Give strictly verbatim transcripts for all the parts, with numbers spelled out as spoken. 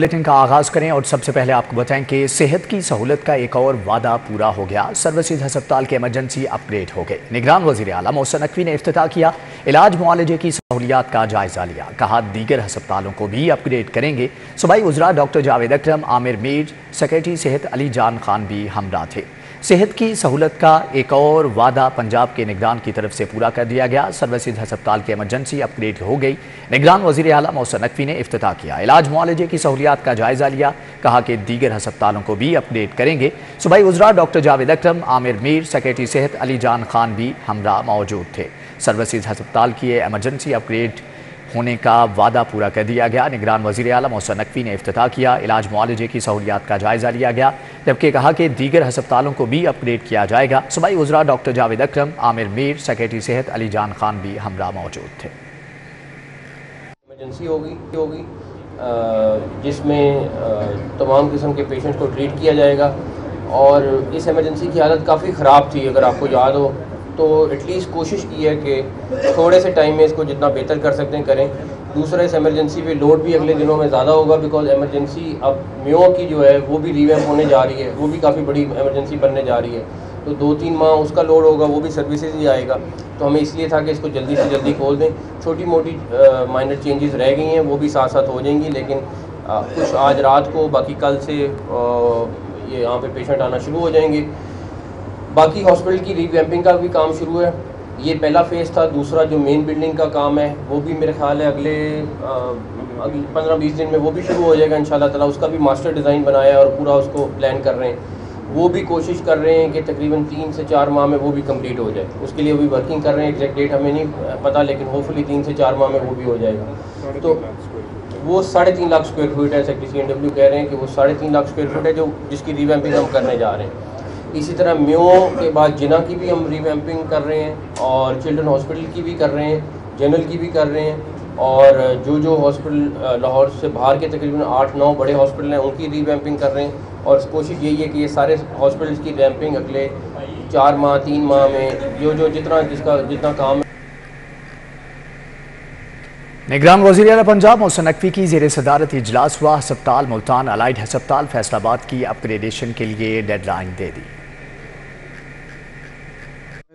Bulletin का आगाज़ करें और सबसे पहले आपको बताएं कि सेहत की सहूलत का एक और वादा पूरा हो गया। सर्विसेज हस्पताल के इमरजेंसी अपग्रेड हो गए। निगरान वज़ीर आला मोहसिन नकवी ने इफ्तिताह किया, इलाज मुआलजे की सहूलियात का जायजा लिया, कहा दीगर हस्पतालों को भी अपग्रेड करेंगे। सूबाई उज़रा डॉक्टर जावेद अक्रम, आमिर मीर, सेक्रेटरी सेहत अली जान खान भी हमरा थे। सेहत की सहूलत का एक और वादा पंजाब के निगरान की तरफ से पूरा कर दिया गया। सर्विसेज हस्पताल की इमरजेंसी अपग्रेड हो गई। निगरान वज़ीर आला मोहसिन नकवी ने इफ्तिताह किया, इलाज मुआलजे की सहूलियात का जायजा लिया, कहा कि दीगर हस्पतालों को भी अपडेट करेंगे। सूबाई उज़रा डॉक्टर जावेद अक्रम, आमिर मीर, सेक्रेटरी सेहत अली जान खान भी हमरा मौजूद थे। सर्विसेज हस्पताल की इमरजेंसी अपग्रेड होने का वादा पूरा कर दिया गया। निगरान वज़ीर आला मोहसिन नकवी ने इफ्तिताह किया, इलाज मुआलजे की सहूलियात का जायज़ा लिया गया, जबकि कहा कि दीगर हस्पतालों को भी अपग्रेड किया जाएगा। सूबाई उज़रा डॉक्टर जावेद अक्रम, आमिर मीर, सेक्रेटरी सेहत अली जान खान भी हमरा मौजूद थे। इमरजेंसी होगी होगी जिसमें तमाम किस्म के पेशेंट को ट्रीट किया जाएगा। और इस इमरजेंसी की हालत काफ़ी ख़राब थी, अगर आपको याद हो तो। एटलीस्ट कोशिश की है कि थोड़े से टाइम में इसको जितना बेहतर कर सकते हैं करें। दूसरा, इस एमरजेंसी पे लोड भी अगले दिनों में ज़्यादा होगा, बिकॉज एमरजेंसी अब म्यो की जो है वो भी रिवैम्प होने जा रही है, वो भी काफ़ी बड़ी एमरजेंसी बनने जा रही है। तो दो तीन माह उसका लोड होगा, वो भी सर्विसेज ही आएगा। तो हमें इसलिए था कि इसको जल्दी से जल्दी खोल दें। छोटी मोटी माइनर चेंजेस रह गई हैं, वो भी साथ साथ हो जाएंगी, लेकिन आ, कुछ आज रात को, बाकी कल से आ, ये यहाँ पे पेशेंट आना शुरू हो जाएंगे। बाकी हॉस्पिटल की रीवैम्पिंग का भी काम शुरू है, ये पहला फेज़ था। दूसरा, जो मेन बिल्डिंग का काम है वो भी मेरे ख्याल है अगले अगले पंद्रह बीस दिन में वो भी शुरू हो जाएगा इंशाल्लाह ताला। उसका भी मास्टर डिज़ाइन बनाया है और पूरा उसको प्लान कर रहे हैं। वो भी कोशिश कर रहे हैं कि तकरीबन तीन से चार माह में वो भी कम्प्लीट हो जाए। उसके लिए वो भी वर्किंग कर रहे हैं, एग्जैक्ट डेट हमें नहीं पता, लेकिन होपफुली तीन से चार माह में वो भी हो जाएगा। तो वो साढ़े तीन लाख स्क्वायर फीट है, सेक्रेटरी सी एन डब्ल्यू कह रहे हैं कि वो साढ़े तीन लाख स्क्वायर फीट है जो जिसकी रीवैम्पिंग हम करने जा रहे हैं। इसी तरह म्यो के बाद जिना की भी हम रिवैम्पिंग कर रहे हैं, और चिल्ड्रन हॉस्पिटल की भी कर रहे हैं, जनरल की भी कर रहे हैं, और जो जो हॉस्पिटल लाहौर से बाहर के तकरीबन आठ नौ बड़े हॉस्पिटल हैं उनकी रिवैम्पिंग कर रहे हैं। और कोशिश यही है कि ये सारे हॉस्पिटल्स की रैम्पिंग अगले चार माह तीन माह में जो जो जितना जिसका जितना काम। निगरान वज़ीर आला पंजाब मोहसिन नकवी की ज़ेरे सदारत इजलास हुआ। हस्पताल मुल्तान अलाइड हस्पताल फैसलाबाद की अपग्रेडेशन के लिए डेडलाइन दे दी।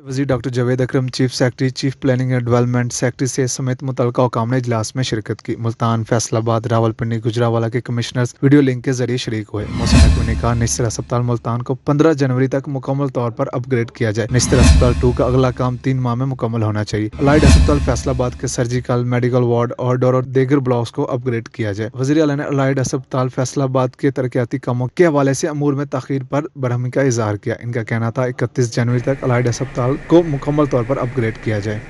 वज़ीर doctor Javed Akram, chief secretary, chief planning and development, secretary से समेत मुतलका हुकाम ने इजलास में शिरकत की। मुल्तान, फैसलाबाद, रावलपिंडी, गुजरावाला के कमिश्नर्स वीडियो लिंक के जरिए शरीक हुए। मोहसिन नकवी ने कहा निस्तर अस्पताल मुल्तान को पंद्रह जनवरी तक मुकम्मल तौर पर अपग्रेड किया जाए। निस्तर अस्पताल टू का अगला काम तीन माह में मुकम्मल होना चाहिए। अलाइड अस्पताल फैसलाबाद के सर्जिकल, मेडिकल वार्ड और डोर और दीगर ब्लॉक्स को अपग्रेड किया जाए। वज़ीर आला ने अलाइड अस्पताल फैसलाबाद के तरक्याती कामों के हवाले से अमूर में तखीर पर बरहमी का इजहार किया। इनका कहना था इकतीस जनवरी तक अलाइड अस्पताल को मुकम्मल तौर पर अपग्रेड किया जाए।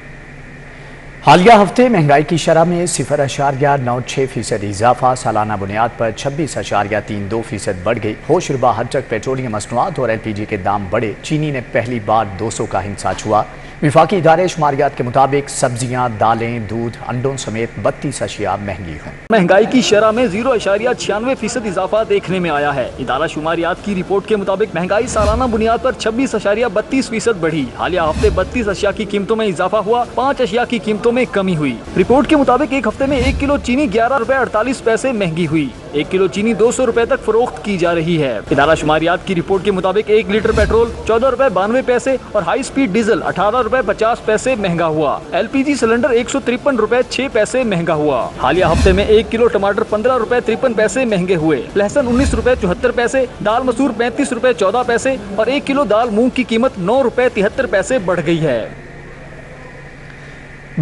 हालिया हफ्ते महंगाई की शरह में सिफर अशारिया नौ छः फीसद इजाफा, सालाना बुनियाद पर छब्बीस अशारिया तीन दो फीसद बढ़ गई। होशरुबा हद तक पेट्रोलियम मसनूआत और एल पी जी के दाम बढ़े। चीनी ने पहली बार दो सौ का हिंसा छुआ। विफाकी इदारे शुमारियात के मुताबिक सब्जियां, दालें, दूध, अंडों समेत बत्तीस अशिया महंगी हुई। महंगाई की शरह में जीरो अशारिया छियानवे फीसद इजाफा देखने में आया है। इदारा शुमारियात की रिपोर्ट के मुताबिक महंगाई सालाना बुनियाद पर छब्बीस अशारिया बत्तीस फीसद बढ़ी। हालिया हफ्ते बत्तीस अशिया की कीमतों में इजाफा हुआ, पाँच अशिया की कीमतों में कमी हुई। रिपोर्ट के मुताबिक एक हफ्ते में एक किलो चीनी ग्यारह रुपए अड़तालीस पैसे महंगी हुई। एक किलो चीनी दो सौ रुपए तक फरोख्त की जा रही है। इदारा शुमारियात की रिपोर्ट के मुताबिक एक लीटर पेट्रोल चौदह रुपए बानवे पैसे और हाई स्पीड डीजल अठारह रुपए पचास पैसे महंगा हुआ। एल पी जी सिलेंडर एक सौ तिरपन रुपए छह पैसे महंगा हुआ। हालिया हफ्ते में एक किलो टमाटर पंद्रह रुपए तिरपन पैसे महंगे हुए। लहसन उन्नीस रुपए चौहत्तर पैसे, दाल मसूर पैंतीस रुपए चौदह पैसे और एक किलो दाल मूंग की कीमत नौ रुपए तिहत्तर पैसे बढ़ गई है।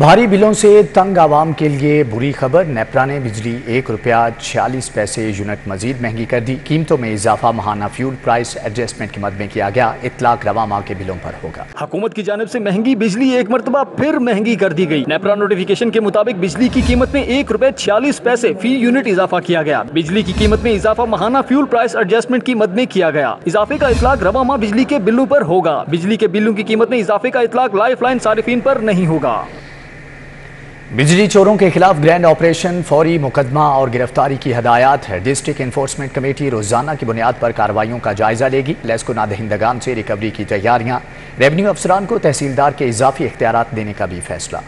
भारी बिलों से तंग आवाम के लिए बुरी खबर, नेपरा ने बिजली एक रुपया छियालीस पैसे यूनिट मजीद महंगी कर दी। कीमतों में इजाफा महाना फ्यूल प्राइस एडजस्टमेंट के मद में किया गया। इतलाक रवा माह के बिलों पर होगा। हुकूमत की जानिब से महंगी बिजली एक मरतबा फिर महंगी कर दी गई। नेपरा नोटिफिकेशन के मुताबिक बिजली की कीमत में एक रुपए छियालीस पैसे फी यूनिट इजाफा किया गया। बिजली की कीमत में इजाफा महाना फ्यूल प्राइस एडजस्टमेंट की मद में किया गया। इजाफे का इतलाक रवा माह बिजली के बिलों पर होगा। बिजली के बिलों की कीमत में इजाफे का इतलाक लाइफ लाइन सारिफिन पर नहीं होगा। बिजली चोरों के खिलाफ ग्रैंड ऑपरेशन, फौरी मुकदमा और गिरफ्तारी की हदायत है। डिस्ट्रिक्ट इन्फोर्समेंट कमेटी रोजाना की बुनियाद पर कार्रवाइयों का जायजा लेगी। लेस्को नादहिंदगान से रिकवरी की तैयारियां, रेवन्यू अफसरान को तहसीलदार के इजाफी इख्तियारात देने का भी फैसला।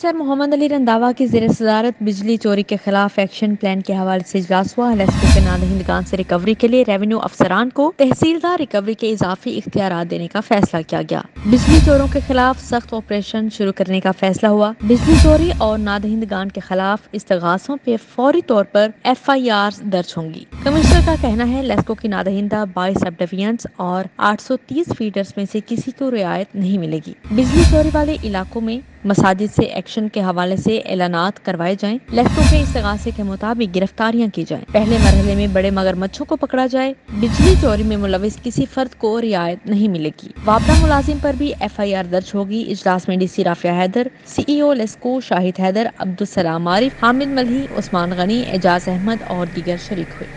सर मोहम्मद अली रंधावा की ज़ेर सदारत बिजली चोरी के खिलाफ एक्शन प्लान के हवाले से इजलास हुआ। लेस्को के नादहिंदगान से रिकवरी के लिए रेवेन्यू अफसरान को तहसीलदार रिकवरी के इजाफी इख्तियार देने का फैसला किया गया। बिजली चोरों के खिलाफ सख्त ऑपरेशन शुरू करने का फैसला हुआ। बिजली चोरी और नादहिंदगान के खिलाफ इस्तगासों पे फौरी तौर पर एफ आई आर दर्ज होंगी। कमिश्नर का कहना है लेस्को की नादहिंदा बाईस सब डिवीजन्स और आठ सौ तीस फीडर्स में से किसी को रियायत नहीं मिलेगी। बिजली चोरी वाले इलाकों में मसाजिद से एक्शन के हवाले से ऐलानात करवाए जाएं। लेस्को के इस्तगासे के मुताबिक गिरफ्तारियां की जाएं। पहले मरहले में बड़े मगरमच्छों को पकड़ा जाए। बिजली चोरी में मुलविस किसी फर्द को रियायत नहीं मिलेगी। वापदा मुलाजिम पर भी एफ आई आर दर्ज होगी। इजलास में D C Rafia Haider, C E O LESCO Shahid Haider, Abdul Salam Arif, Hamid Malhi, Usman Ghani, Ejaz Ahmed और दीगर शरीक हुए।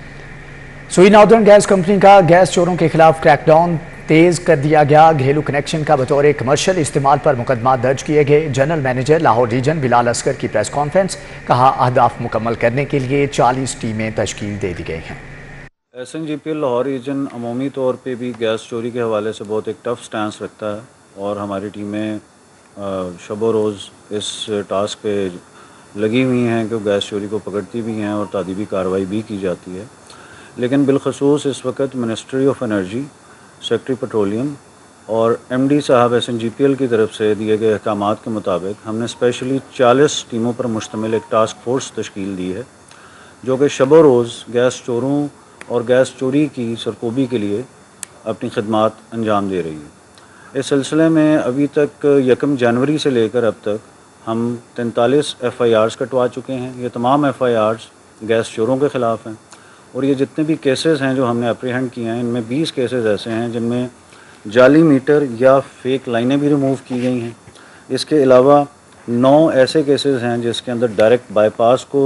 सुई नॉर्दर्न गैस कंपनी का गैस चोरों के खिलाफ क्रैकडाउन तेज कर दिया गया। घरेलू कनेक्शन का बतौर कमर्शियल इस्तेमाल पर मुकदमा दर्ज किए गए। General manager Lahore region Bilal Askar की प्रेस कॉन्फ्रेंस, कहा अहदाफ मुकम्मल करने के लिए चालीस टीमें तश्कील दे दी गई हैं। S N G P L Lahore region अमूमी तौर पे भी गैस चोरी के हवाले से बहुत एक टफ स्टांस रखता है और हमारी टीमें शब रोज़ इस टास्क पे लगी हुई हैं कि गैस चोरी को पकड़ती भी हैं और तादीबी कार्रवाई भी की जाती है। लेकिन बिलखसूस इस वक्त ministry of energy, secretary petroleum और एमडी साहब एसएनजीपीएल की तरफ से दिए गए अहकाम के मुताबिक हमने स्पेशली चालीस टीमों पर मुश्तमिल एक टास्क फोर्स तश्कील दी है जो कि शब रोज़ गैस चोरों और गैस चोरी की सरकोबी के लिए अपनी खदमात अंजाम दे रही है। इस सिलसिले में अभी तक यकम जनवरी से लेकर अब तक हम तैंतालीस एफ आई आर्स कटवा चुके हैं। ये तमाम एफ आई आर्स गैस चोरों के ख़िलाफ़ हैं और ये जितने भी केसेस हैं जो हमने अप्रीहेंड किए हैं इनमें बीस केसेस ऐसे हैं जिनमें जाली मीटर या फेक लाइनें भी रिमूव की गई हैं। इसके अलावा नौ ऐसे केसेस हैं जिसके अंदर डायरेक्ट बाईपास को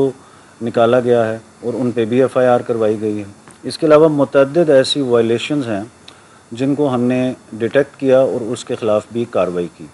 निकाला गया है और उन पे भी एफआईआर करवाई गई है। इसके अलावा मुतअद्दिद ऐसी वायलेशंस हैं जिनको हमने डिटेक्ट किया और उसके ख़िलाफ़ भी कार्रवाई की।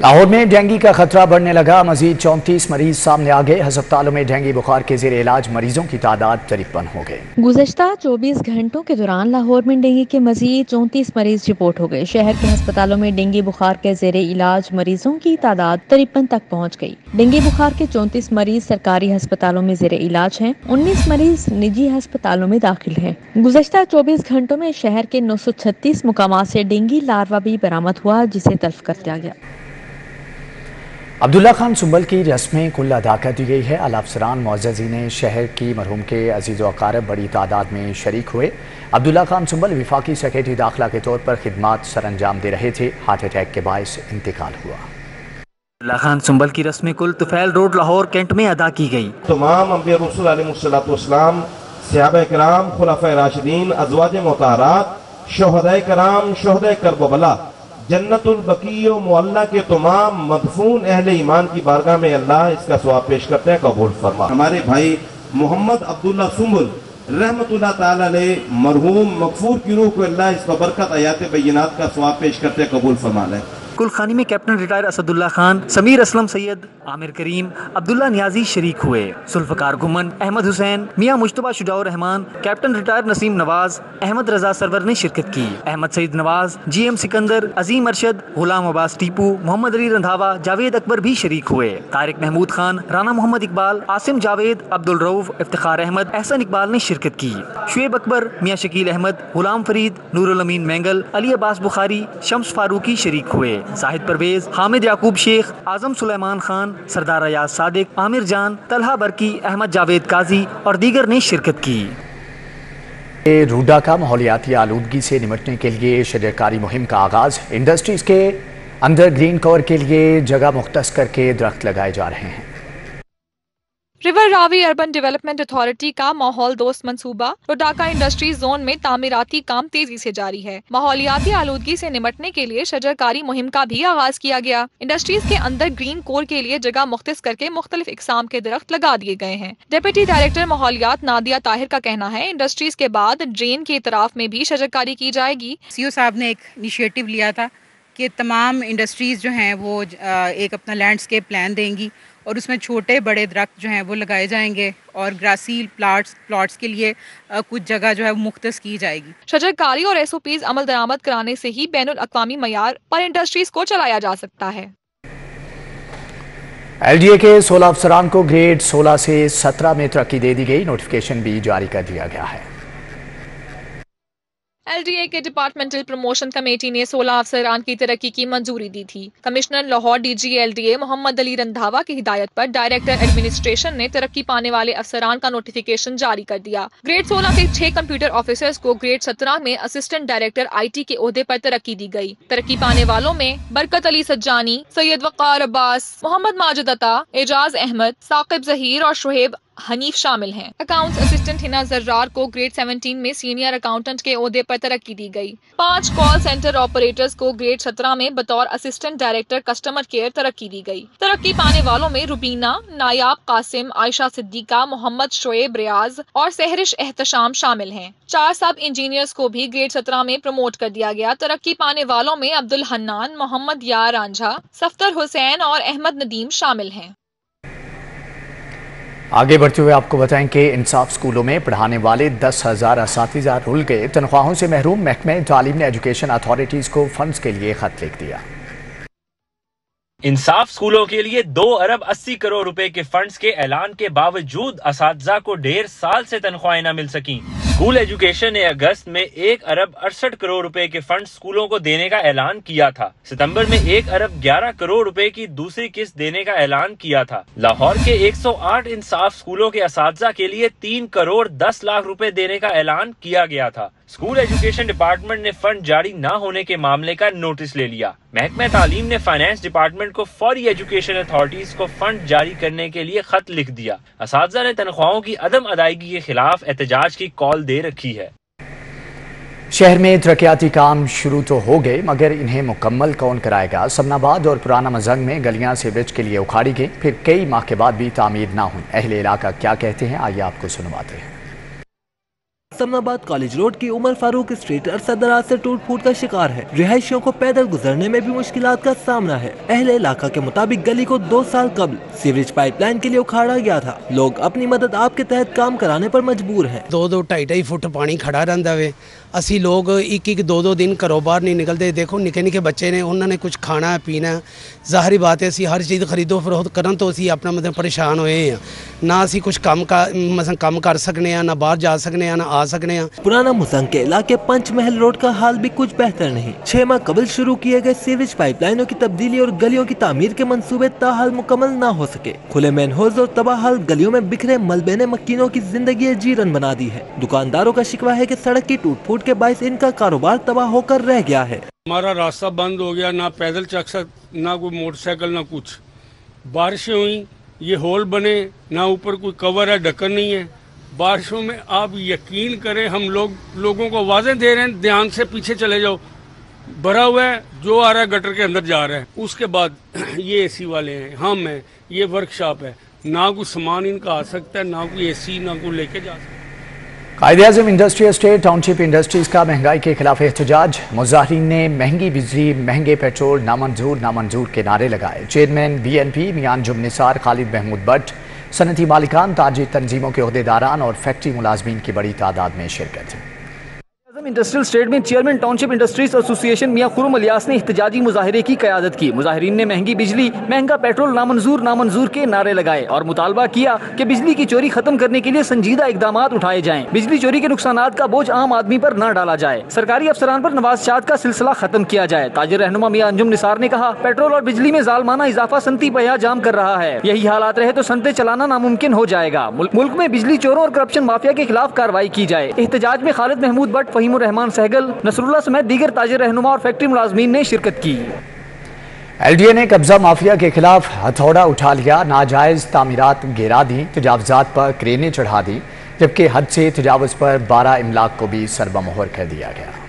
लाहौर में डेंगू का खतरा बढ़ने लगा। मजीद चौंतीस मरीज सामने आ गए। हस्पतालों में डेंगू बुखार के जेर इलाज मरीजों की तादाद तकरीबन हो गई। गुज़श्ता चौबीस घंटों के दौरान लाहौर में डेंगू के मजीद चौंतीस मरीज रिपोर्ट हो गए। शहर के हस्पतालों में डेंगू बुखार के जेर इलाज मरीजों की तादाद तकरीबन तक पहुँच गयी। डेंगू बुखार के चौंतीस मरीज सरकारी हस्पतालों में जेर इलाज है। उन्नीस मरीज निजी हस्पतालों में दाखिल है। गुज़श्ता चौबीस घंटों में शहर के नौ सौ छत्तीस मुकाम से डेंगू लार्वा भी बरामद हुआ जिसे तल्फ कर दिया गया। अब्दुल्ला खान सुंबल की रस्में कुल अदा कर दी गई है। आला अफसरान मोअज़्ज़ज़ीन ने शहर की मरहूम के अजीज़ व अक़ारिब बड़ी तादाद में शरीक हुए। अब्दुल्ला खान सुंबल वफाकी सेक्रेटरी दाखिला के तौर पर खिदमात सर अंजाम दे रहे थे। हार्ट अटैक के बायस इंतकाल हुआ। अब्दुल्ला खान सुंबल की रस्में कुल तुफैल रोड लाहौर कैंट में अदा की गई। तमाम अंबिया रसूल अलैहिमुस्सलाम, सहाबा किराम, खुलफाए राशिदीन, अज़वाज मुताहरात, शोहदाए किराम, शोहदाए करब व बला, जन्नतुल बकी व मुअल्ला के तमाम मदफून अहले ईमान की बारगाह में अल्लाह इसका सवाब पेश करते हैं, कबूल फरमा। हमारे भाई मोहम्मद अब्दुल्ला सुंबल रहमतुल्लाह ताला अलैह मरहूम मगफूर की रूह को अल्लाह इस बरकत आयात बय्यिनात का सवाब पेश करते हैं, कबूल फरमा लें। कुलखानी में कैप्टन रिटायर असदुल्ला खान, समीर असलम सैयद, आमिर करीम, अब्दुल्ला न्याजी शरीक हुए। सुल्फकार घुमन, अहमद हुसैन, मियां मुश्तबा शुजाउर रहमान, कैप्टन रिटायर नसीम नवाज, अहमद रजा सरवर ने शिरकत की। अहमद सईद नवाज, जी एम सिकंदर, अजीम अरशद, गुलाम अब्बास टीपू, मोहम्मद अली रंधावा, जावेद अकबर भी शरीक हुए। तारिक महमूद खान, राना मोहम्मद इकबाल, आसिम जावेद, अब्दुल रऊफ, इफ्तिखार अहमद, एहसन इकबाल ने शिरकत की। शुएब अकबर, मियाँ शकील अहमद, गुलाम फरीद, नूरुल अमीन मैंगल, अली अब्बास बुखारी, शम्स फारूकी शरीक हुए। जाहिद परवेज, हामिद याकूब शेख, आजम सुलेमान खान, सरदार अयाज सादिक, आमिर जान, तलहा बरकी, अहमद जावेद काजी और दीगर ने शिरकत की। रूडा का माहौलियाती आलूदगी से निपटने के लिए शजरकारी मुहिम का आगाज। इंडस्ट्रीज के अंदर ग्रीन कवर के लिए जगह मुख्तस करके दरख्त लगाए जा रहे हैं। River Ravi urban development authority का माहौल दोस्त मंसूबा रुडाका इंडस्ट्री जोन में तामीराती काम तेजी से जारी है। माहौलियाती आलूदगी से निमटने के लिए शजरकारी मुहिम का भी आगाज किया गया। इंडस्ट्रीज के अंदर ग्रीन कोर के लिए जगह मुख्तस करके मुख्तलिफ इकसाम के दरख्त लगा दिए गए हैं। डिप्टी डायरेक्टर माहौलियात नादिया ताहिर का कहना है इंडस्ट्रीज के बाद ड्रेन के इतराफ में भी शजरकारी की जाएगी। सी ओ साहब ने एक इनिशिएटिव लिया था कि तमाम इंडस्ट्रीज जो हैं वो एक अपना लैंडस्केप प्लान देंगी और उसमें छोटे बड़े दरख्त जो हैं वो लगाए जाएंगे और ग्रासील प्लाट्स प्लाट्स के लिए कुछ जगह जो है मुख्तस की जाएगी। शजरकारी और एस ओ पीज अमल दरामद कराने से ही बैनुल अक्वामी मयार पर इंडस्ट्रीज को चलाया जा सकता है। एलडीए के सोलह अफसरान को ग्रेड सोलह से सत्रह में तरक्की दे दी गई, नोटिफिकेशन भी जारी कर दिया गया है। एलडीए के डिपार्टमेंटल प्रमोशन कमेटी ने सोलह अफसरान की तरक्की की मंजूरी दी थी। Commissioner Lahore DG LDA Mohammad Ali Randhawa की हिदायत पर डायरेक्टर एडमिनिस्ट्रेशन ने तरक्की पाने वाले अफसरान का नोटिफिकेशन जारी कर दिया। ग्रेड सोलह के छह कंप्यूटर ऑफिसर्स को ग्रेड सत्रह में असिस्टेंट डायरेक्टर आईटी के ओहदे पर तरक्की दी गई। तरक्की पाने वालों में बरकत अली सज्जानी, सैयद वकार अब्बास, मोहम्मद माजिद अता, एजाज अहमद, साकिब जहीर और शुहेब हनीफ शामिल हैं। अकाउंट्स असिस्टेंट हिना जर्रार को ग्रेड सत्रह में सीनियर अकाउंटेंट के ओहदे पर तरक्की दी गई। पांच कॉल सेंटर ऑपरेटर्स को ग्रेड सत्रह में बतौर असिस्टेंट डायरेक्टर कस्टमर केयर तरक्की दी गई। तरक्की पाने वालों में रुबीना, नायाब कासिम, आयशा सिद्दीका, मोहम्मद शोएब रियाज और सहरिश एहतशाम शामिल हैं। चार सब इंजीनियर्स को भी ग्रेड सत्रह में प्रमोट कर दिया गया। तरक्की पाने वालों में अब्दुल हन्नान, मोहम्मद यार आंझा, सफ्तर हुसैन और अहमद नदीम शामिल हैं। आगे बढ़ते हुए आपको बताएं कि इंसाफ स्कूलों में पढ़ाने वाले दस हज़ार असातिज़ा रुल गए। तनख्वाहों से महरूम महकमे तालीम ने एजुकेशन अथॉरिटीज़ को फंड्स के लिए खत लिख दिया। इंसाफ स्कूलों के लिए दो अरब अस्सी करोड़ रुपए के फंड्स के ऐलान के बावजूद असातिज़ा को डेढ़ साल से तनख्वाहें न मिल सकी। स्कूल एजुकेशन ने अगस्त में एक अरब अड़सठ करोड़ रुपए के फंड स्कूलों को देने का ऐलान किया था। सितंबर में एक अरब ग्यारह करोड़ रुपए की दूसरी किस्त देने का ऐलान किया था। लाहौर के एक सौ आठ इंसाफ स्कूलों के असातिज़ा के लिए तीन करोड़ दस लाख रुपए देने का ऐलान किया गया था। स्कूल एजुकेशन डिपार्टमेंट ने फंड जारी न होने के मामले का नोटिस ले लिया। महकमा तालीम ने फाइनेंस डिपार्टमेंट को फौरी एजुकेशन अथॉरिटीज को फंड जारी करने के लिए खत लिख दिया। असातिज़ा ने तनख्वाहों की अदम अदायगी के खिलाफ एहतजाज की कॉल दे रखी है। शहर में तरक्याती काम शुरू तो हो गए मगर इन्हें मुकम्मल कौन कराएगा। समनाबाद और पुराना मजंग में गलियां सीवेज के लिए उखाड़ी गई, फिर कई माह के बाद भी तामीर ना हुई। अहले इलाका क्या कहते हैं, आइए आपको सुनवाते हैं। समनाबाद कॉलेज रोड की उमर फारूक स्ट्रीट अरसा दराज से टूट फूट का शिकार है। रिहायशियों को पैदल गुजरने में भी मुश्किलात का सामना है। अहले इलाका के मुताबिक गली को दो साल कबल सीवरेज पाइपलाइन के लिए उखाड़ा गया था। लोग अपनी मदद आपके तहत काम कराने पर मजबूर हैं। दो दो ढाई ढाई फुट पानी खड़ा रहता है। असी लोग एक एक दो दो दिन घरों बाहर नहीं निकलते। देखो निके निके बच्चे ने, उन्होंने कुछ खाना पीना, जाहिर बात है असी हर चीज़ खरीदो फरोख्त करन तो असी अपना मतलब परेशान होए हैं। ना असी कुछ काम का मतलब काम कर सकने हैं, ना बाहर जा सकने हैं, ना आ सकने हैं। पुराना मुसंग के इलाके पंच महल रोड का हाल भी कुछ बेहतर नहीं। छह माह कबल शुरू किए गए सीवरेज पाइपलाइनों की तब्दीली और गलियों की तामीर के मनसूबे ताहाल मुकम्मल न हो सके। खुले मैनहोल्स और तबाहाल गलियों में बिखरे मलबे ने मकीनों की जिंदगी जीरन बना दी है। दुकानदारों का शिकवा है कि सड़क की टूट फूट के बायस इनका कारोबार तबाह होकर रह गया है। हमारा रास्ता बंद हो गया, ना पैदल चल सकते, ना कोई मोटरसाइकिल, ना कुछ। बारिशें हुई, ये होल बने, ना ऊपर कोई कवर है, ढक्कन नहीं है। बारिशों में आप यकीन करें, हम लोग लोगों को आवाजें दे रहे हैं ध्यान से पीछे चले जाओ, भरा हुआ है, जो आ रहा है गटर के अंदर जा रहा है। उसके बाद ये एसी वाले हैं, हम हैं, ये वर्कशॉप है, ना कोई सामान इनका आ सकता है, ना कोई एसी, ना कोई लेके जा सकता है। कायदे Azam industrial estate township industries का महंगाई के खिलाफ एहतजाज। मुजाहरीन ने महंगी बिजली, महंगे पेट्रोल नामंजूर नामंजूर के नारे लगाए। Chairman B N P Mian जुमनिसार, खालिद महमूद भट्ट, सनती मालिकान, ताजिर तनजीमों के अहदेदारान और फैक्ट्री मुलाजमीन की बड़ी तादाद में शिरकत है। इंडस्ट्रियल स्टेट में chairman township industries association Mian Khurram Ilyas ने एहतजाजी मुजाहरे की क़यादत की। मुजाहरीन ने महंगी बिजली, महंगा पेट्रोल नामंजूर नामंजूर के नारे लगाए और मुतालबा किया कि बिजली की चोरी खत्म करने के लिए संजीदा इकदाम उठाए जाएं। बिजली चोरी के नुकसान का बोझ आम आदमी पर न डाला जाए। सरकारी अफसरान पर नवाजशात का सिलसिला खत्म किया जाए। ताजिर रहनुमा मियां अंजुम निसार ने कहा, पेट्रोल और बिजली में जालमाना इजाफा सनती बया जाम कर रहा है। यही हालात रहे तो सनते चलाना नामुमकिन हो जाएगा। मुल्क में बिजली चोरों और करप्शन माफिया के खिलाफ कार्रवाई की जाए। एहतजाज में खालिद महमूद भट्ट, रहमान सहगल, नसरुल्ला समेत दीगर ताजिर रहनुमा और फैक्ट्री मुलाजमीन ने शिरकत की। एलडीए ने कब्जा माफिया के खिलाफ हथौड़ा उठा लिया। नाजायज तामीरात गिरा दी, तजावजात पर क्रेनें चढ़ा दी, जबकि हद से तजावज पर बारह इमलाक को भी सरबमोहर कर दिया गया।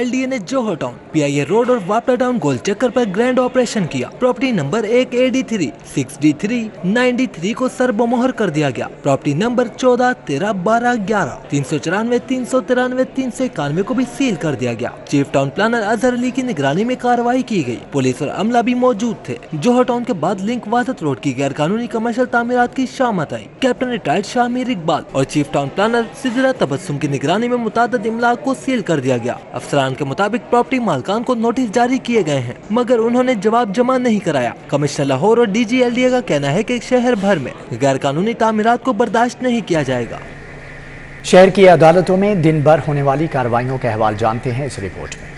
एलडीए ने जोहर टाउन, पीआईए रोड और वापड़ा टाउन गोल चक्कर पर ग्रैंड ऑपरेशन किया। प्रॉपर्टी नंबर एक AD three six D three nine D three को सर्वमोहर कर दिया गया। प्रॉपर्टी नंबर चौदह तेरह बारह ग्यारह तीन सौ चौरानवे तीन सौ तिरानवे तीन सौ इक्यानवे को भी सील कर दिया गया। Chief town planner Azhar Ali की निगरानी में कार्रवाई की गयी। पुलिस और अमला भी मौजूद थे। जोहर टाउन के बाद लिंक वासत रोड की गैर कानूनी कमर्शियल तामीरात की शामत आई। कैप्टन रिटायर्ड शामिर इकबाल और चीफ टाउन प्लानर सिजरा तबस्सुम की निगरानी में मुताद इमलाक को सील कर दिया गया। अफसर ऐलान के मुताबिक प्रॉपर्टी मालिकान को नोटिस जारी किए गए हैं, मगर उन्होंने जवाब जमा नहीं कराया। कमिश्नर लाहौर और डीजी एलडीए का कहना है कि शहर भर में गैर कानूनी तामीरात को बर्दाश्त नहीं किया जाएगा। शहर की अदालतों में दिन भर होने वाली कार्रवाइयों का अहवाल जानते हैं इस रिपोर्ट में।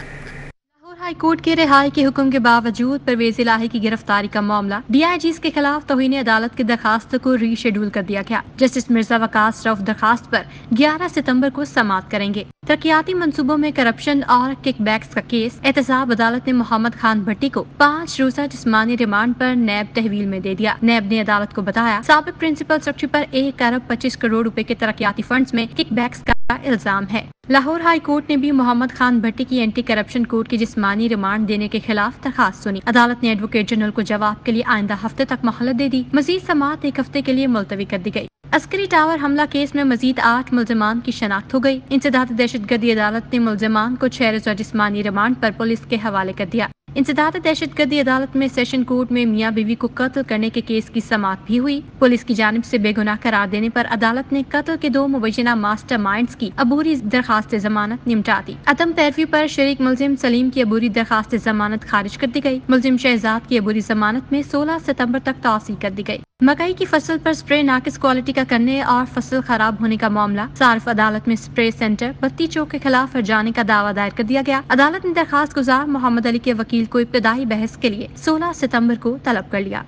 हाई कोर्ट के रिहाई के हुक्म के बावजूद परवेज इलाही की गिरफ्तारी का मामला डीआईजी के खिलाफ तौहीन अदालत की दरखास्त को रीशेड्यूल कर दिया गया। जस्टिस मिर्जा वकास रऊफ दरखास्त पर ग्यारह सितंबर को समाप्त करेंगे। तरक्याती मनसूबों में करप्शन और किकबैक्स का केस एहतसाब अदालत ने मोहम्मद खान भट्टी को पाँच रोजा जिस्मानी रिमांड पर नैब तहवील में दे दिया। नैब ने अदालत को बताया साबिक प्रिंसिपल सेक्रेटरी पर एक अरब पच्चीस करोड़ रूपए के तरक्याती फंड्स में किकबैक्स का इल्जाम है। लाहौर हाई कोर्ट ने भी मोहम्मद खान भट्टी की एंटी करप्शन कोर्ट की जिस्मानी रिमांड देने के खिलाफ दरखास्त सुनी। अदालत ने एडवोकेट जनरल को जवाब के लिए आइंदा हफ्ते तक मोहलत दे दी। मजीद समात एक हफ्ते के लिए मुलतवी कर दी गयी। अस्करी टावर हमला केस में मजीद आठ मुलजमान की शनाख्त हो गई। इंसदाद दहशतगर्दी अदालत ने मुलजमान को छह रोजा जिस्मानी रिमांड पर पुलिस के हवाले कर दिया। इंसदाद दहशतगर्दी अदालत में सेशन कोर्ट में मियाँ बीवी को कत्ल करने के केस की समाप्त भी हुई। पुलिस की जानिब से बेगुनाह करार देने पर अदालत ने कत्ल के दो मुबैना मास्टरमाइंड्स की अबूरी दरखास्त जमानत निमटा दी। अदम पैरवी पर शरीक मुलजिम सलीम की अबूरी दरखास्त जमानत खारिज कर दी गयी। मुलजिम शहजाद की अबूरी जमानत में सोलह सितम्बर तक तोसी कर दी गयी। मकई की फसल पर स्प्रे नाकिस क्वालिटी का करने और फसल खराब होने का मामला सार्फ अदालत में स्प्रे सेंटर बत्ती चौक के खिलाफ हरजाने का दावा दायर कर दिया गया। अदालत ने दरखास्त गुजार मोहम्मद अली के वकील को इब्तदाई बहस के लिए सोलह सितंबर को तलब कर लिया।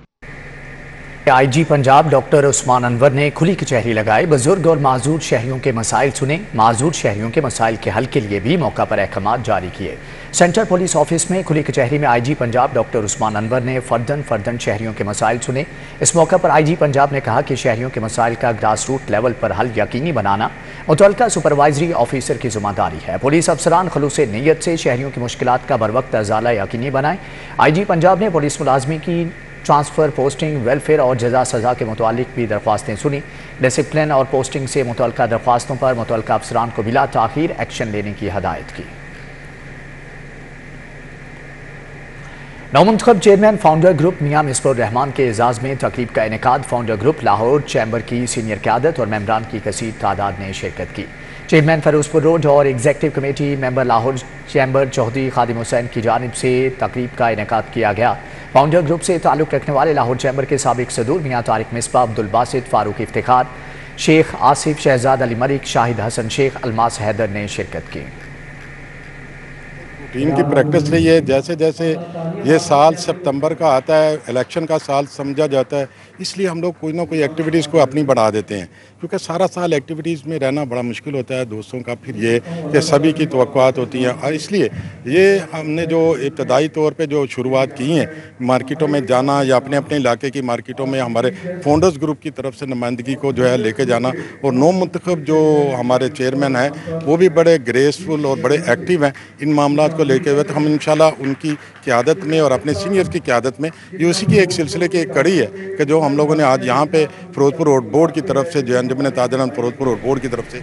आईजी पंजाब डॉक्टर उस्मान अनवर ने खुली कचहरी लगाई। बुजुर्ग और माजूर शहरियों के मसाइल सुने। माजूर शहरियों के मसाइल के हल के लिए भी मौका पर अहकाम जारी किए। सेंट्रल पुलिस ऑफिस में खुली कचहरी में आईजी पंजाब डॉक्टर उस्मान अनवर ने फर्दन फर्दन शहरियों के मसाइल सुने। इस मौके पर आईजी पंजाब ने कहा कि शहरियों के मसाइल का ग्रास रूट लेवल पर हल यकीनी बनाना मुतलका सुपरवाइजरी ऑफिसर की जिम्मेदारी है। पुलिस अफसरान खलूस नीयत से शहरियों की मुश्किल का बर वक्त अजाला यकीनी बनाएं। आईजी पंजाब ने पुलिस मुलाजमी की ट्रांसफ़र, पोस्टिंग, वेलफेयर और जजा सज़ा के मुतालिक भी दरख्वास्तें सुनी। डिसिप्लिन और पोस्टिंग से मुतलका दरख्वास्तों पर मुतलका अफसरान को बिला ताखीर एक्शन लेने की हदायत की। नौमुंतखब चेयरमैन फाउंडर ग्रुप मियाँ मिसपुर रहमान के एजाज़ में तकरीब का इनेकाद। फाउंडर ग्रुप लाहौर चैम्बर की सीनियर क़यादत और मेम्बरान की कसीर तादाद ने शिरकत की। चेयरमैन फ़िरोज़पुर रोड और executive committee member Lahore chamber Chaudhry Khadim Hussain की जानिब से तकरीब का इनेकाद किया गया। फाउंडर ग्रुप से ताल्लुक़ रखने वाले लाहौर चैम्बर के साबिक सदूर मियाँ तारिक मिसबा, अब्दुल बासित, फारूक इफ्तिखार, शेख आसिफ, शहजाद अली मलिक, शाहिद हसन शेख, अलमास हैदर ने शिरकत की। टीम की प्रैक्टिस रही है, जैसे जैसे ये साल सितंबर का आता है, इलेक्शन का साल समझा जाता है, इसलिए हम लोग कोई ना कोई एक्टिविटीज़ को अपनी बढ़ा देते हैं, क्योंकि सारा साल एक्टिविटीज़ में रहना बड़ा मुश्किल होता है दोस्तों का। फिर ये कि सभी की तवक्कुआत होती हैं, और इसलिए ये हमने जो इब्तदाई तौर पे जो शुरुआत की है, मार्केटों में जाना या अपने अपने इलाके की मार्केटों में हमारे फाउंडर्स ग्रुप की तरफ से नुमाइंदगी को जो है लेके जाना, और नौ मुंतखब जो हमारे चेयरमैन हैं वो भी बड़े ग्रेसफुल और बड़े एक्टिव हैं इन मामला को लेके हुए। तो हम इंशाल्लाह उनकी क़यादत में और अपने सीनियर की क़यादत में, ये उसी की एक सिलसिले की एक कड़ी है कि जो हम लोगों ने आज यहाँ पे फिरोजपुर रोड बोर्ड की तरफ से जो अंजुमन ताजरान फिरोजपुर रोड बोर्ड की तरफ से।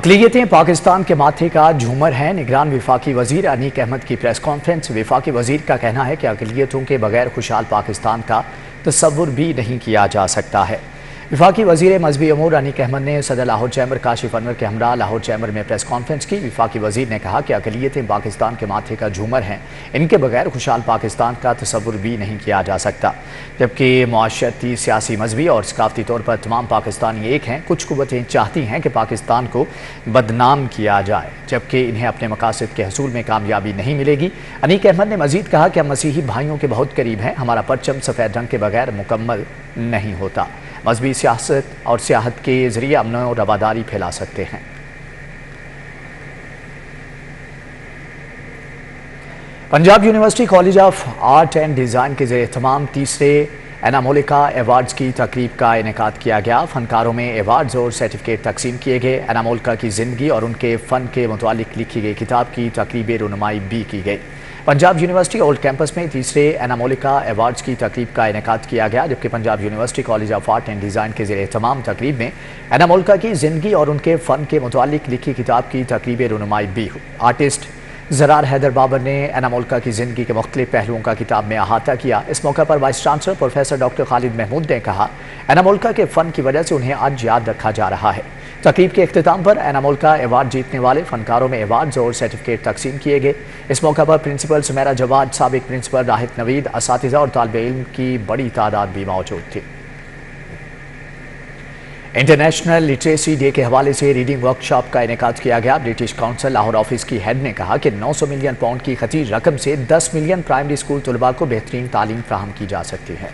अकलियतें पाकिस्तान के माथे का झूमर है, निगरान विफाकी वजीर अनीक अहमद की प्रेस कॉन्फ्रेंस। विफाकी वजीर का कहना है कि अकलियतों के बगैर खुशहाल पाकिस्तान का तसव्वुर भी नहीं किया जा सकता है। विफाकी वजीर मजहबी अमूर अनीक अहमद ने सदर लाहौर चैम्बर काशिफ अनवर के हमरा लाहौर चैम्बर में प्रेस कॉन्फ्रेंस की। विफाकी वजीर ने कहा कि अकलियतें पाकिस्तान के माथे का झूमर हैं, इनके बगैर खुशहाल पाकिस्तान का तसव्वुर भी नहीं किया जा सकता, जबकि मुआशरती, सियासी, मजहबी और सकाफती तौर पर तमाम पाकिस्तानी एक हैं। कुछ कुव्वतें चाहती हैं कि पाकिस्तान को बदनाम किया जाए, जबकि इन्हें अपने मकासद के हसूल में कामयाबी नहीं मिलेगी। अनीक अहमद ने मजीद कहा कि हम मसीही भाइयों के बहुत करीब हैं, हमारा परचम सफ़ेद रंग के बगैर मुकम्मल नहीं होता। मजहबी सियासत और सियाहत के जरिए अमन और रवादारी फैला सकते हैं। Punjab university college of art and design के जरिए तमाम तीसरे एनामोलिका एवार्ड्स की तकरीब का इनेकाद किया गया। फ़नकारों में एवार्ड्स और सर्टिफिकेट तकसीम किए गए। एनामोलिका की ज़िंदगी और उनके फ़न के मुतालिक लिखी गई किताब की तकरीब रुनुमाई भी की गई। पंजाब यूनिवर्सिटी ओल्ड कैंपस में तीसरे एनामोलिका एवार्ड्स की तकरीब का इनेकाद किया गया, जबकि Punjab university college of art and design के ज़रिए तमाम तकरीब में एनामोलिका की ज़िंदगी और उनके फ़न के मुतालिक लिखी किताब की तकरीब रुनुमाई भी हुई। आर्टिस्ट ज़रार हैदर बाबर ने एनामोलिका की ज़िंदगी के मुख्तलिफ पहलुओं का किताब में अहाता किया। इस मौके पर vice chancellor professor doctor Khalid Mahmood ने कहा, एनामोलिका के फ़न की वजह से उन्हें आज याद रखा जा रहा है। तकरीब के अख्ताम पर एनामोलिका एवार्ड जीतने वाले फनकारों में एवार्ड्स और सर्टिफिकेट तकसीम किए गए। इस मौका पर प्रिंसिपल सुमेरा जवाद, साबिक प्रिंसिपल राहित नवीद, असातिज़ा और तालबे इल्म की बड़ी तादाद भी मौजूद थी। इंटरनेशनल लिटरेसी डे के हवाले से रीडिंग वर्कशॉप का इनेकाद किया गया। ब्रिटिश काउंसिल लाहौर ऑफिस की हेड ने कहा कि नौ सौ मिलियन पाउंड की खतीज रकम से दस मिलियन प्राइमरी स्कूल तलबा को बेहतरीन तालीम फराहम की जा सकती है।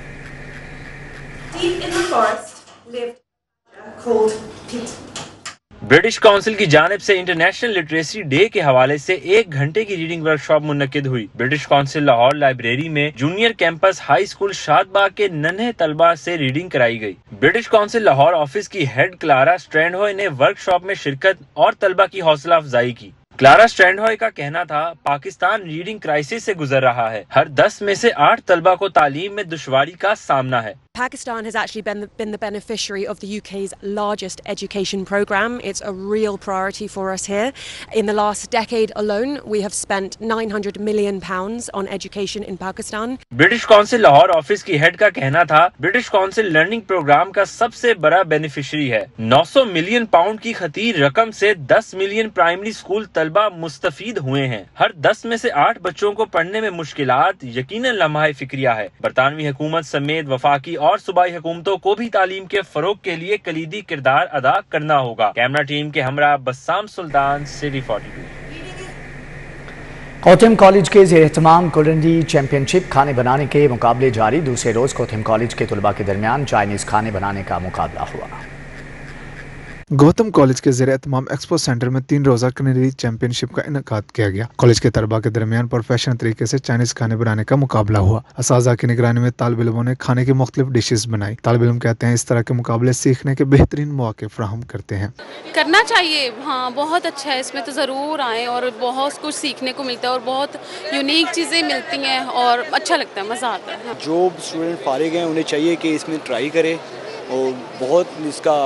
ब्रिटिश काउंसिल की जानिब से इंटरनेशनल लिटरेसी डे के हवाले से एक घंटे की रीडिंग वर्कशॉप मुनक़िद हुई। ब्रिटिश काउंसिल लाहौर लाइब्रेरी में junior campus high school Shadbagh के नन्हे तलबा से रीडिंग कराई गई। ब्रिटिश काउंसिल लाहौर ऑफिस की हेड क्लारा स्ट्रैंडहोय ने वर्कशॉप में शिरकत और तलबा की हौसला अफजाई की। क्लारा स्ट्रैंडहोय का कहना था, पाकिस्तान रीडिंग क्राइसिस से गुजर रहा है। हर दस में से आठ तलबा को तालीम में दुश्वारी का सामना है। Pakistan has actually been the, been the beneficiary of the U K's largest education program. It's a real priority for us here. In the last decade alone, we have spent nine hundred million pounds on education in Pakistan. British Council Lahore office की head का कहना था, British Council learning programme का सबसे बड़ा beneficiary है। नौ सौ million pound की खतीर रकम से दस मिलियन प्राइमरी स्कूल तलबा मुस्तफीद हुए हैं। हर दस में से आठ बच्चों को पढ़ने में मुश्किलात यकीनन लम्हा फिक्रिया है। बरतानवी हुकूमत समेत वफाकी और सूबाई हुकूमतों को भी तालीम के फरोग के लिए कलीदी किरदार अदा करना होगा। कैमरा टीम के हमरा बस्साम सुल्तान, सिटी बयालीस। कोथिम कॉलेज के ज़ेर एहतमाम कुलरंडी चैंपियनशिप खाने बनाने के मुकाबले जारी। दूसरे रोज कोथिम कॉलेज के तलबा के दरमियान चाइनीज खाने बनाने का मुकाबला हुआ। गौतम कॉलेज के ज़ेर एहतमाम एक्सपो सेंटर में तीन रोज़ा कुलिनरी चैंपियनशिप का इनेकाद किया गया। कॉलेज के तलबा के दरमियान प्रोफेशनल तरीके से चाइनीज खाने बनाने का मुकाबला हुआ। असाजा की निगरानी में तालिब इल्मों ने खाने की मुख्तलिफ डिशेस बनाई। तालिब इल्म कहते हैं, इस तरह के मुकाबले सीखने के बेहतरीन मौके फ्राहम करते हैं। करना चाहिए, हाँ बहुत अच्छा है, इसमें तो ज़रूर आए और बहुत कुछ सीखने को मिलता है और बहुत यूनिक चीज़ें मिलती हैं और अच्छा लगता है, मज़ा आता है। जो स्टूडेंट फारिग हैं उन्हें चाहिए कि इसमें ट्राई करें और बहुत इसका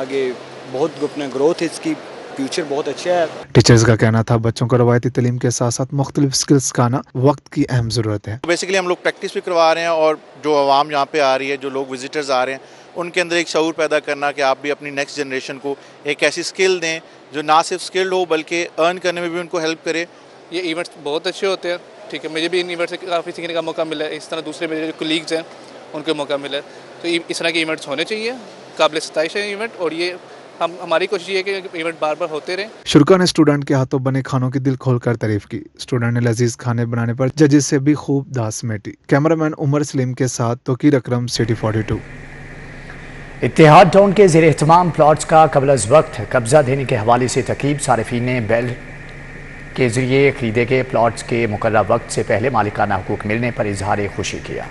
आगे बहुत अपना ग्रोथ है, इसकी फ्यूचर बहुत अच्छा है। टीचर्स का कहना था, बच्चों को रवायती तलीम के साथ साथ मुख्तलिफ स्किल्स का ना वक्त की अहम जरूरत है। बेसिकली हम लोग प्रैक्टिस भी करवा रहे हैं और जो आवाम यहाँ पे आ रही है, जो लोग विजिटर्स आ रहे हैं, उनके अंदर एक शऊर पैदा करना कि आप भी अपनी नेक्स्ट जनरेशन को एक ऐसी स्किल दें जो ना सिर्फ स्किल्ड हो बल्कि अर्न करने में भी उनको हेल्प करे। ये इवेंट्स बहुत अच्छे होते हैं, ठीक है, मुझे भी इन इवेंट से काफ़ी सीखने का मौका मिला है। इस तरह दूसरे मेरे जो कलीग्स हैं उनको मौका मिला है, तो इस तरह के इवेंट्स होने चाहिए, काबिल सताइश है इवेंट और ये हम हमारी कोशिश ये है कि इवेंट बार बार होते रहे। शुरका ने स्टूडेंट के हाथों बने खानों की दिल खोलकर तारीफ की। स्टूडेंट ने लजीज खाने बनाने पर जजेस से भी खूब दास मेटी। कैमरामैन उमर सलीम के साथ Tauqeer Akram, city forty two. Ittehad town के ज़ेरे एहतमाम प्लॉट्स का कबल-ए-अज़ वक्त कब्जा देने के हवाले से तकीब। सारिफीन ने बेल के जरिए खरीदे गए प्लॉट्स के मुकर्रर वक्त से पहले मालिकाना हुकूक मिलने पर इजहार खुशी किया।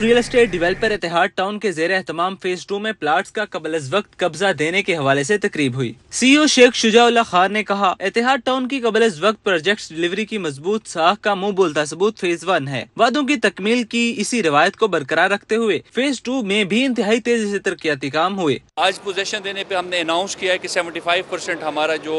Real estate developer Ittehad town के ज़ेरे एहतमाम फेज टू में प्लाट्स का कबल-ए-अज़ वक्त कब्जा देने के हवाले से तकरीब हुई। सीईओ शेख शुजाउल्लाह खान ने कहा, इतिहाद टाउन की कबल-ए-अज़ वक्त प्रोजेक्ट्स डिलीवरी की मजबूत साख का मुँह बोलता सबूत फेज वन है। वादों की तकमील की इसी रवायत को बरकरार रखते हुए फेज टू में भी इंतहाई तेजी से तरक्याती काम हुए। आज पोजेशन देने पे हमने अनाउंस किया है कि सेवेंटी फाइव परसेंट हमारा जो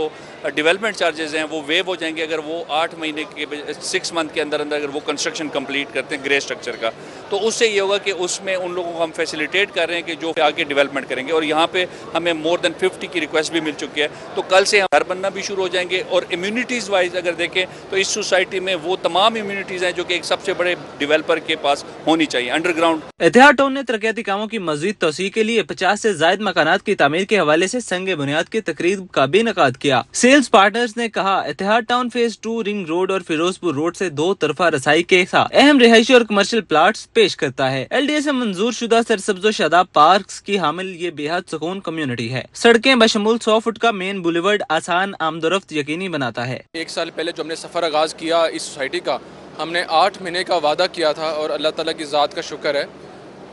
डेवलपमेंट चार्जेज हैं वो वेव हो जाएंगे अगर वो आठ महीने के सिक्स मंथ के अंदर अंदर अगर वो कंस्ट्रक्शन कम्प्लीट करते हैं ग्रे स्ट्रक्चर का, तो उससे ये होगा कि उसमें उन लोगों को हम फैसिलिटेट कर रहे हैं कि जो आगे डेवलपमेंट करेंगे। और यहाँ पे हमें मोर देन फिफ्टी की रिक्वेस्ट भी मिल चुकी है, तो कल से हम घर बनना भी शुरू हो जाएंगे। और इम्यूनिटीज़ वाइज अगर देखें तो इस सोसाइटी में वो तमाम इम्यूनिटीज़ हैं जो कि एक सबसे बड़े डेवलपर के पास होनी चाहिए अंडरग्राउंड। एतिहाद टाउन ने तरक्याती कामों की मजीद तोसी के लिए पचास से जायद मकानात की तामीर के हवाले से संग बुनियाद की तकरीब का भी इनेकाद किया। सेल्स पार्टनर्स ने कहा, Etihad town phase two ring road और फिरोजपुर रोड से दो तरफा रसाई के साथ अहम रिहायशी और कमर्शियल प्लाट्स पेश करता है। एलडीए से मंजूर शुदा सरसब्जो शादाब पार्क्स की हामिल ये बेहद सुकून कम्युनिटी है। सड़कें बशमूल सौ फुट का मेन बुलेवर्ड आसान आमदोरफ्त यकीनी बनाता है। एक साल पहले जो हमने सफर आगाज किया इस सोसाइटी का, हमने आठ महीने का वादा किया था और अल्लाह ताला की जात का शुक्र है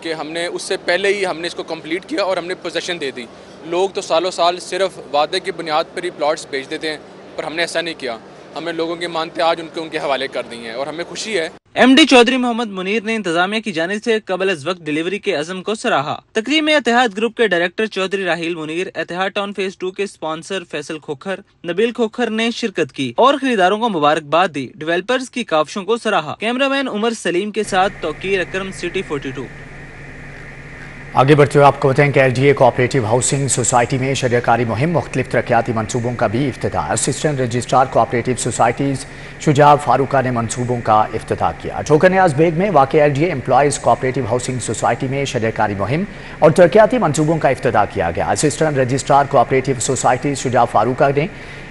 कि हमने उससे पहले ही हमने इसको कंप्लीट किया और हमने पोजेशन दे दी। लोग तो सालों साल सिर्फ वादे की बुनियाद पर ही प्लाट्स बेच देते हैं, पर हमने ऐसा नहीं किया। हमें लोगों की मानते आज उनके उनके हवाले कर दी है और हमें खुशी है। एमडी चौधरी मोहम्मद मुनीर ने इंतजामिया की जानिब से कबल-ए-अज़ वक्त डिलीवरी के अज़म को सराहा। तकरीब में एतिहाद ग्रुप के डायरेक्टर चौधरी राहील मुनीर, एतिहाद टाउन फेज टू के स्पॉन्सर फैसल खोखर, नबील खोखर ने शिरकत की और खरीदारों को मुबारकबाद दी। डेवलपर्स की काविशों को सराहा। कैमरामैन उमर सलीम के साथ Tauqeer Akram, city forty two. आगे बढ़ते हुए आपको बताएं कि L D A cooperative housing society में शरीयकारी मुहिम मुख्तलिफ तरक्याती मनसूबों का भी इफ्तिताह। Assistant registrar cooperative societies Shujab Farooqa ने मनसूबों का इफ्तिताह किया। ठोकर न्याज बेग में वाक़ई L D A employees cooperative housing society में शरीयकारी मुहिम और तरक्याती मनसूबों का इफ्तिताह किया गया। Assistant registrar cooperative societies Shujab Farooqa ने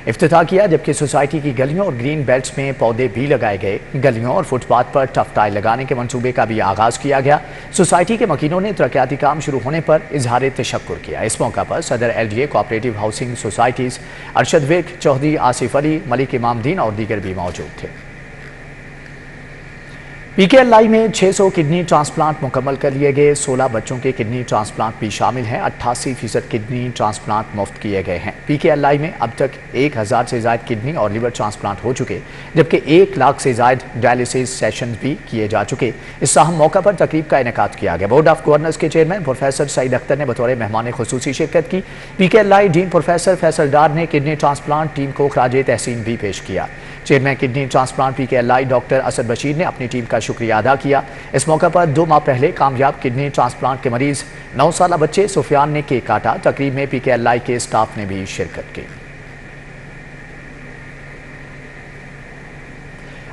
इफ्तिताह किया, जबकि सोसाइटी की गलियों और ग्रीन बेल्ट्स में पौधे भी लगाए गए। गलियों और फुटपाथ पर टफ टाइल लगाने के मंसूबे का भी आगाज़ किया गया। सोसाइटी के मकीनों ने तरक्याती काम शुरू होने पर इजहार तशक्कुर किया। इस मौका पर सदर L D A cooperative housing societies Arshad वीर चौधरी, आसिफ अली मलिक, इमामुद्दीन और दीगर भी मौजूद थे। पीकेएलआई में छह सौ किडनी ट्रांसप्लांट मुकम्मल कर लिए गए। सोलह बच्चों के किडनी ट्रांसप्लांट भी शामिल हैं। अट्ठासी फीसद किडनी ट्रांसप्लांट मुफ्त किए गए हैं। पीकेएलआई में अब तक एक हज़ार से ज़ायद किडनी और लिवर ट्रांसप्लांट हो चुके, जबकि एक लाख से ज़ायद डायलिसिस सेशन भी किए जा चुके। इस अहम मौका पर तकरीब का इनेकाद किया गया। बोर्ड ऑफ गवर्नर्स के चेयरमैन प्रोफेसर सईद अख्तर ने बतौर मेहमान खसूसी शिरकत की। PKLI dean professor Faisal Dar ने किडनी ट्रांसप्लांट टीम को खराज तहसीन भी पेश किया। Chairman kidney transplant PKLI doctor Asad Bashir ने अपनी टीम का शुक्रिया अदा किया। इस मौके पर दो माह पहले कामयाब किडनी ट्रांसप्लांट के मरीज नौ साल बच्चे सुफियान ने केक काटा। तकरीब में पीकेएलआई के स्टाफ ने भी शिरकत की।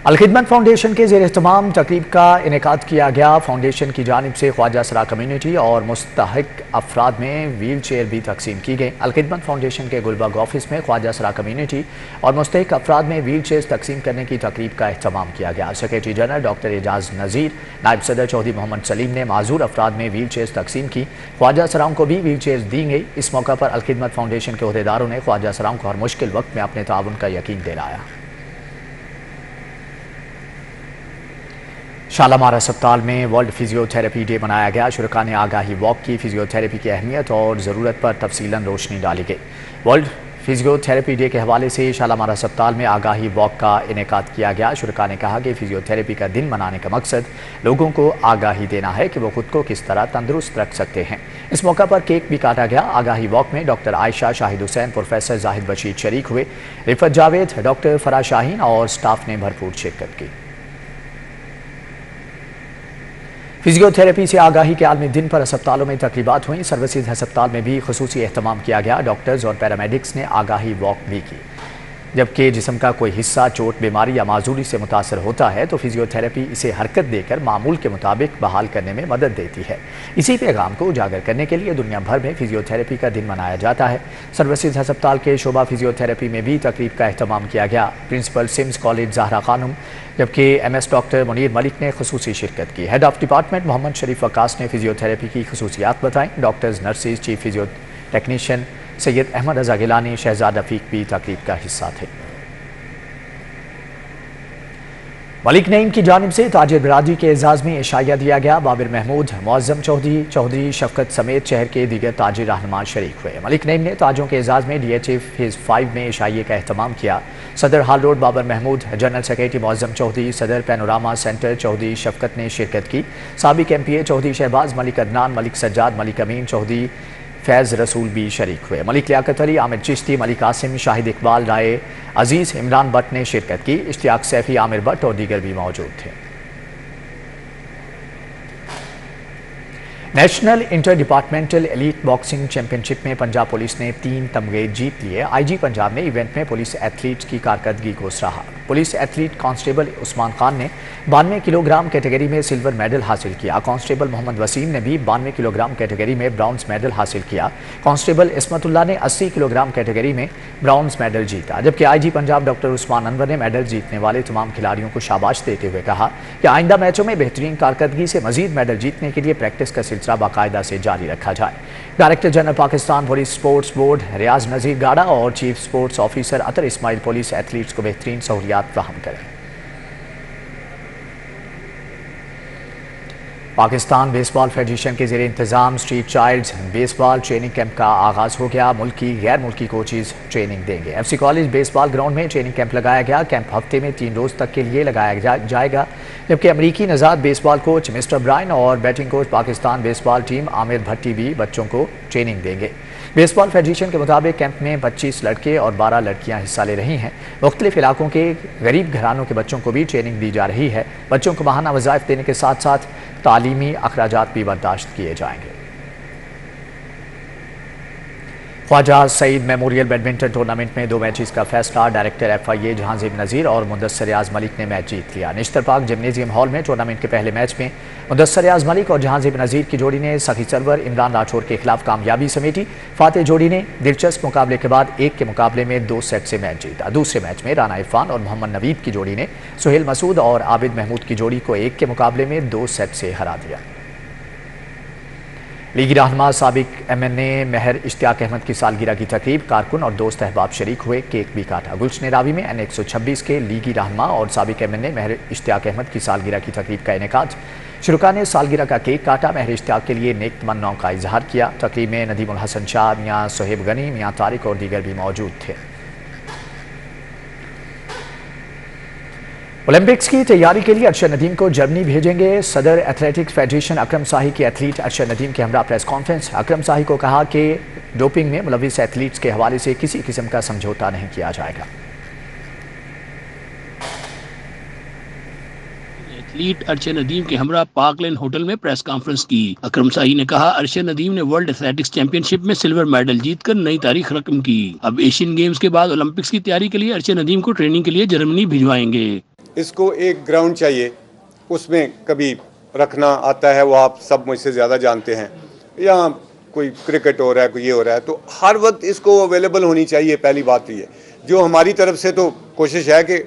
अल-खिदमत फाउंडेशन के ज़ेरे इस्तेमाम तकरीब का इनेकाद किया गया। फाउंडेशन की जानिब से ख्वाजा सरा कम्यूनिटी और मुस्तहक अफराद में व्हील चेयर भी तकसीम की गई। अल-खिदमत फाउंडेशन के गुलबर्ग ऑफिस में ख्वाजा सरा कम्यूनिटी और मुस्तहक अफराद में व्हील चेयर तकसीम करने की तकरीब का अहतमाम किया गया। Secretary general doctor Ejaz Nazir, नायब सदर चौधरी मोहम्मद सलीम ने माजूर अफराद में व्हील चेयर तकसीम की। ख्वाजा सराओं को भी व्हील चेयर दी गई। इस मौका पर अल-खिदमत फाउंडेशन के अहदेदारों ने ख्वाजा सराओं को हर मुश्किल वक्त में अपने ताउन का यकीन दिलाया। शालामार अस्पताल में वर्ल्ड फिजियोथेरेपी डे मनाया गया। शुरका ने आगाही वॉक की। फिजियोथेरेपी की अहमियत और ज़रूरत पर तफसीलन रोशनी डाली गई। वर्ल्ड फिजियोथेरेपी डे के हवाले से शालामार अस्पताल में आगाही वॉक का इनेकाद किया गया। शुरका ने कहा कि फिजियोथेरेपी का दिन मनाने का मकसद लोगों को आगाही देना है कि वो खुद को किस तरह तंदुरुस्त रख सकते हैं। इस मौका पर केक भी काटा गया। आगाही वॉक में डॉक्टर आयशा शाहिद हुसैन, प्रोफेसर ज़ाहिद बशीर शरीक हुए। रिफत जावेद, डॉक्टर फरा शाहीन और स्टाफ ने भरपूर शिरकत की। फिजियोथेरेपी से आगाही के आलमी दिन पर अस्पतालों में तकरीबात हुई। सर्विसेज हस्पताल में भी खुसूसी एहतमाम किया गया। डॉक्टर्स और पैरामेडिक्स ने आगाही वॉक भी की। जबकि जिस्म का कोई हिस्सा चोट, बीमारी या माजूरी से मुतासर होता है तो फिजियोथेरेपी इसे हरकत देकर मामूल के मुताबिक बहाल करने में मदद देती है। इसी पैगाम को उजागर करने के लिए दुनिया भर में फिजियोथेरेपी का दिन मनाया जाता है। सर्विसेज हस्पताल के शोबा फिजियोथेरेपी में भी तकरीब का अहतमाम किया गया। Principal SIMS college Zahra Khanum, जबकि M S doctor Munir Malik ने खुसूसी शिरकत की। Head of department Mohammad Sharif Waqas ने फिजियोथेरेपी की खसूसियात बताएं। Doctors, nurses, chief physio technician Syed Ahmed Raza Gilani, Shahzad Rafiq भी तकरीब का हिस्सा थे। मलिक नईम की जानिब से ताजर बिरादरी के एजाज़ में इशाया दिया गया। बाबिर महमूद, मुअज़्ज़म चौधरी, चौधरी शफकत समेत शहर के दीगर ताजर रहनुमा शरीक हुए। मलिक नईम ने ताजों के एजाज़ में D H A phase five में इशाये का अहतमाम किया। सदर हाल road Babar Mahmood, general secretary Muazzam Chaudhry, सदर पैनोरामा सेंटर चौधरी शफकत ने शिरकत की। साबिक M P A Chaudhry Shahbaz, Malik Adnan, Malik Sajjad, Malik Amin Chaudhry, Faiz Rasool भी शरीक हुए। मलिक लियाकत अली, आमिर चिश्ती, मलिक आसिम, शाहिद इकबाल राय अजीज़, इमरान भट्ट ने शिरकत की। इश्तियाक सैफ़ी, आमिर भट्ट और दीगर भी मौजूद थे। National inter departmental elite boxing championship में पंजाब पुलिस ने तीन तमगे जीत लिए। आईजी पंजाब ने इवेंट में पुलिस एथलीट की कारकर्दगी को सराहा। Police athlete constable Usman Khan ने बानवे किलोग्राम कैटेगरी में सिल्वर मेडल हासिल किया। कांस्टेबल मोहम्मद वसीम ने भी बानवे किलोग्राम कैटेगरी में ब्राउन्ज मेडल हासिल किया। कांस्टेबल इसमतुल्ला ने अस्सी किलोग्राम कैटेगरी में ब्राउन्ज मेडल जीता। जबकि आईजी पंजाब डॉक्टर उस्मान अनवर ने मेडल जीतने वाले तमाम खिलाड़ियों को शाबाश देते हुए कहा कि आइंदा मैचों में बेहतरीन कारकर्दगी से मजीद मेडल जीतने के लिए प्रैक्टिस का सिलसिला बाकायदा से जारी रखा जाए। Director general Pakistan police sports board Riaz Nazir गाड़ा और chief sports officer Athar Ismail police athletes को बेहतरीन सहूलियात फ्राहम करें। पाकिस्तान बेसबॉल फेडरेशन के ज़ेरे इंतज़ाम street childs baseball training camp का आगाज़ हो गया। मुल्की गैर मुल्की कोचेज़ ट्रेनिंग देंगे। एफसी कॉलेज बेसबॉल ग्राउंड में ट्रेनिंग कैंप लगाया गया। कैंप हफ्ते में तीन रोज़ तक के लिए लगाया जा, जाएगा जबकि अमरीकी नजाद बेसबॉल कोच मिस्टर ब्रायन और batting coach Pakistan baseball team Aamir Bhatti भी बच्चों को ट्रेनिंग देंगे। बेसबॉल फेडरेशन के मुताबिक कैंप में पच्चीस लड़के और बारह लड़कियां हिस्सा ले रही हैं। मुख्तलिफ इलाकों के गरीब घरानों के बच्चों को भी ट्रेनिंग दी जा रही है। बच्चों को माहाना वज़ाइफ देने के साथ साथ तालीमी अखराजात भी बर्दाश्त किए जाएंगे। Khawaja Saeed memorial badminton tournament में दो मैचेस का फैसला। डायरेक्टर एफ आई ए जहांजीब नज़ीर और मुदस्सर याज मलिक ने मैच जीत लिया। निश्तर पार्क जिम्नेजियम हॉल में टूर्नामेंट के पहले मैच में मुदस्सर याज मलिक और जहांजीब नज़ीर की जोड़ी ने सखी सरवर इमरान राठौर के खिलाफ कामयाबी समेटी। फातेह जोड़ी ने दिलचस्प मुकाबले के बाद एक के मुकाबले में दो सेट से मैच जीता। दूसरे मैच में राना इरफान और मोहम्मद नवीद की जोड़ी ने सुहेल मसूद और आबिद महमूद की जोड़ी को एक के मुकाबले में दो सेट से हरा दिया। लीगी रहनुमा साबिक M N A Mehar Ishtiaq Ahmed की सालगिरह की तकरीब, कारकुन और दोस्त अहबाब शरीक हुए, केक भी काटा। गुलशन रावी में एन एक सौ छब्बीस के लीगी रहनुमा और साबिक M N A Mehar Ishtiaq Ahmed की सालगिरह की तकरीब का इनेकाज। शुरुका ने सालगिरह का केक काटा, मेहर इश्तियाक के लिए नेक तमन्नाओं का इजहार किया। तकरीब में नदीमुल हसन शाह, मियाँ सोहेब गनी, मियाँ तारिक और दीगर भी मौजूद थे। ओलंपिक्स की तैयारी के लिए अरशद नदीम को जर्मनी भेजेंगे। सदर एथलेटिक्स फेडरेशन अकरम शाही के एथलीट अरशद नदीम के हमरा प्रेस कॉन्फ्रेंस। अकरम शाही को कहा कि डोपिंग में मुलविस एथलीट्स के हवाले से किसी किस्म का समझौता नहीं किया जाएगा। एथलीट अरशद नदीम के हमरा पार्कलैंड होटल में प्रेस कॉन्फ्रेंस की। अकरम शाही ने कहा अरशद नदीम ने वर्ल्ड एथलेटिक्स चैंपियनशिप में सिल्वर मेडल जीतकर नई तारीख रकम की। अब एशियन गेम्स के बाद ओलंपिक्स की तैयारी के लिए अरशद नदीम को ट्रेनिंग के लिए जर्मनी भिजवाएंगे। इसको एक ग्राउंड चाहिए, उसमें कभी रखना आता है, वो आप सब मुझसे ज़्यादा जानते हैं। या कोई क्रिकेट हो रहा है, कोई ये हो रहा है, तो हर वक्त इसको अवेलेबल होनी चाहिए। पहली बात ये जो हमारी तरफ से तो कोशिश है कि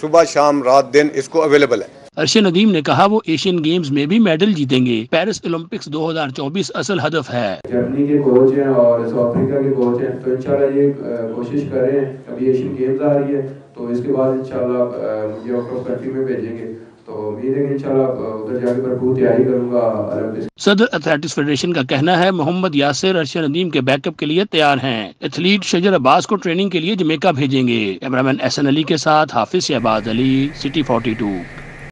सुबह शाम रात दिन इसको अवेलेबल है। अरशद नदीम ने कहा वो एशियन गेम्स में भी मेडल जीतेंगे। पेरिस ओलंपिक्स दो हज़ार चौबीस असल हदफ है। जर्मनी के कोच हैं और साउथ अफ्रीका के कोच हैं, तो इंशाल्लाह ये कोशिश कर रहे हैं। अभी एशियन गेम्स आ रही है तो इसके बाद इंशाल्लाह मुझे आउट ऑफ कंट्री में भेजेंगे, तो उम्मीद है इंशाल्लाह उधर जाकर भरपूर तैयारी करूँगा। सदर एथलेटिक्स फेडरेशन का कहना है मोहम्मद यासिर अरशद नदीम के बैकअप के लिए तैयार हैं। एथलीट शजर अब्बास को ट्रेनिंग के लिए जमैका भेजेंगे। कैमरामैन एहसन अली के साथ Hafiz Shahbaz Ali, city forty to.